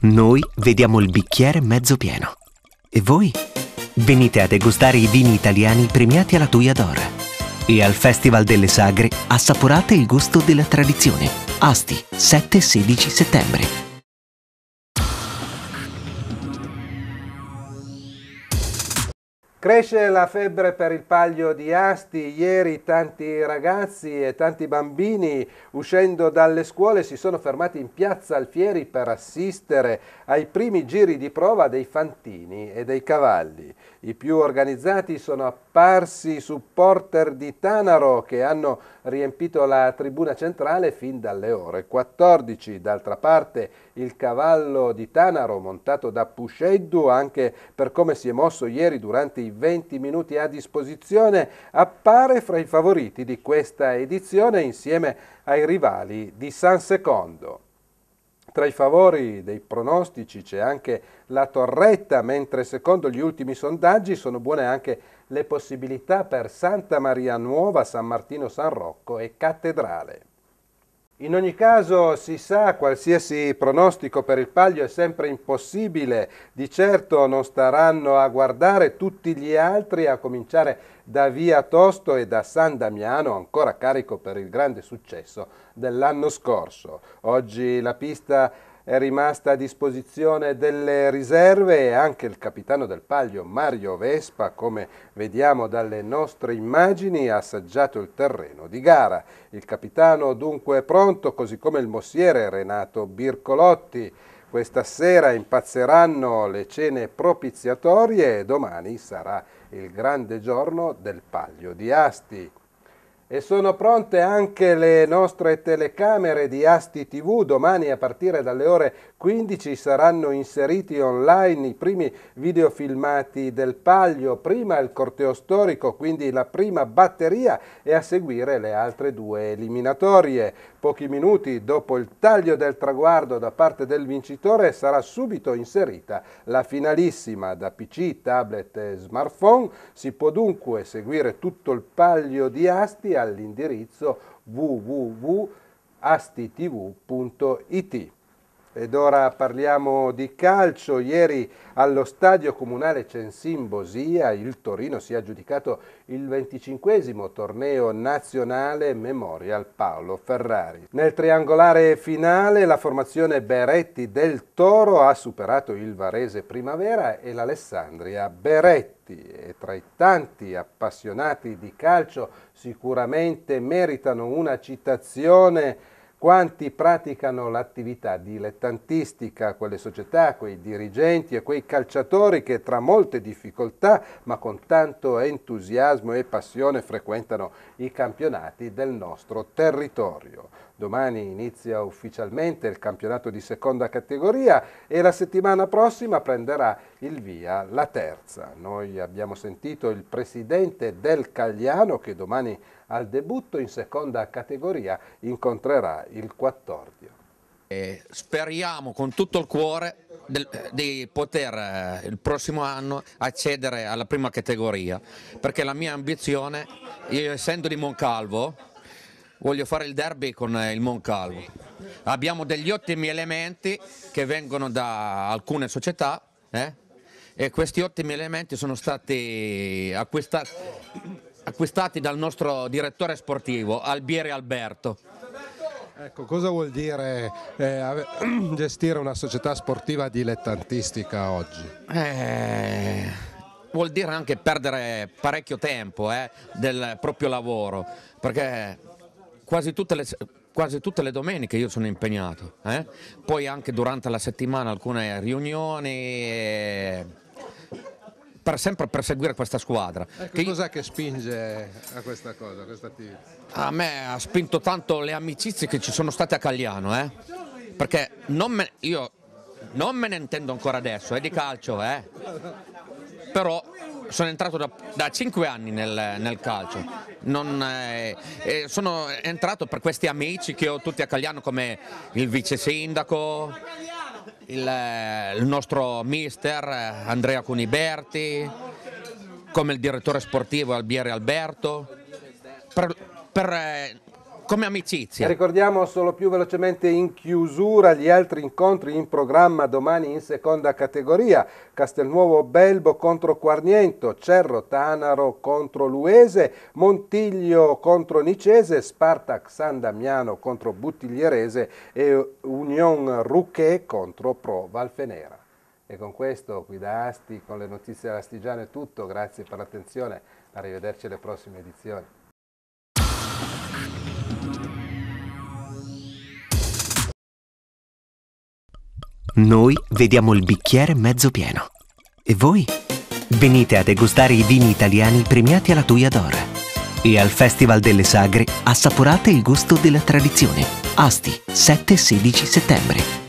Noi vediamo il bicchiere mezzo pieno. E voi? Venite a degustare i vini italiani premiati alla Tuja d'Oro. E al Festival delle Sagre assaporate il gusto della tradizione. Asti, 7-16 settembre. Cresce la febbre per il Palio di Asti. Ieri tanti ragazzi e tanti bambini uscendo dalle scuole si sono fermati in piazza Alfieri per assistere ai primi giri di prova dei fantini e dei cavalli. I più organizzati sono apparsi supporter di Tanaro che hanno riempito la tribuna centrale fin dalle ore 14. D'altra parte il cavallo di Tanaro montato da Pusceddu, anche per come si è mosso ieri durante i 20 minuti a disposizione, appare fra i favoriti di questa edizione insieme ai rivali di San Secondo. Tra i favori dei pronostici c'è anche la torretta, mentre secondo gli ultimi sondaggi sono buone anche le possibilità per Santa Maria Nuova, San Martino, San Rocco e Cattedrale. In ogni caso si sa, qualsiasi pronostico per il Palio è sempre impossibile, di certo non staranno a guardare tutti gli altri, a cominciare da Via Tosto e da San Damiano, ancora carico per il grande successo dell'anno scorso. Oggi la pista è rimasta a disposizione delle riserve e anche il capitano del Palio Mario Vespa, come vediamo dalle nostre immagini, ha assaggiato il terreno di gara. Il capitano dunque è pronto, così come il mossiere Renato Bircolotti. Questa sera impazzeranno le cene propiziatorie e domani sarà il grande giorno del Palio di Asti. E sono pronte anche le nostre telecamere di Asti TV. Domani a partire dalle ore 15 saranno inseriti online i primi videofilmati del Palio, prima il corteo storico, quindi la prima batteria, e a seguire le altre due eliminatorie. Pochi minuti dopo il taglio del traguardo da parte del vincitore sarà subito inserita la finalissima da PC, tablet e smartphone. Si può dunque seguire tutto il Palio di Asti all'indirizzo www.astitv.it. Ed ora parliamo di calcio. Ieri allo stadio comunale Censin-Bosia il Torino si è aggiudicato il 25° torneo nazionale Memorial Paolo Ferrari. Nel triangolare finale la formazione Beretti del Toro ha superato il Varese Primavera e l'Alessandria Beretti. E tra i tanti appassionati di calcio sicuramente meritano una citazione quanti praticano l'attività dilettantistica, quelle società, quei dirigenti e quei calciatori che tra molte difficoltà ma con tanto entusiasmo e passione frequentano i campionati del nostro territorio. Domani inizia ufficialmente il campionato di seconda categoria e la settimana prossima prenderà il via la terza. Noi abbiamo sentito il presidente del Calliano che domani al debutto in seconda categoria incontrerà il Quattordio. Speriamo con tutto il cuore di poter il prossimo anno accedere alla prima categoria, perché la mia ambizione, io essendo di Moncalvo, voglio fare il derby con il Moncalvo. Abbiamo degli ottimi elementi che vengono da alcune società e questi ottimi elementi sono stati acquistati dal nostro direttore sportivo Albieri Alberto. Ecco, cosa vuol dire gestire una società sportiva dilettantistica oggi? Vuol dire anche perdere parecchio tempo del proprio lavoro, perché quasi tutte le domeniche io sono impegnato, poi anche durante la settimana alcune riunioni. Per sempre perseguire questa squadra. Ecco, cos'è che spinge a questa cosa, a questa attività? A me ha spinto tanto le amicizie che ci sono state a Calliano, perché io non me ne intendo ancora adesso, è di calcio, però sono entrato da 5 anni nel calcio, sono entrato per questi amici che ho tutti a Calliano, come il vice sindaco, il nostro mister Andrea Cuniberti, come il direttore sportivo Albieri Alberto, per come amicizia. Ricordiamo solo più velocemente in chiusura gli altri incontri in programma domani in seconda categoria: Castelnuovo Belbo contro Quarniento, Cerro Tanaro contro Luese, Montiglio contro Nicese, Spartac San Damiano contro Buttiglierese e Union Rouquet contro Pro Valfenera. E con questo qui da Asti, con le notizie astigiane è tutto, grazie per l'attenzione, arrivederci alle prossime edizioni. Noi vediamo il bicchiere mezzo pieno. E voi? Venite a degustare i vini italiani premiati alla Tuja d'Oro. E al Festival delle Sagre assaporate il gusto della tradizione. Asti, 7-16 settembre.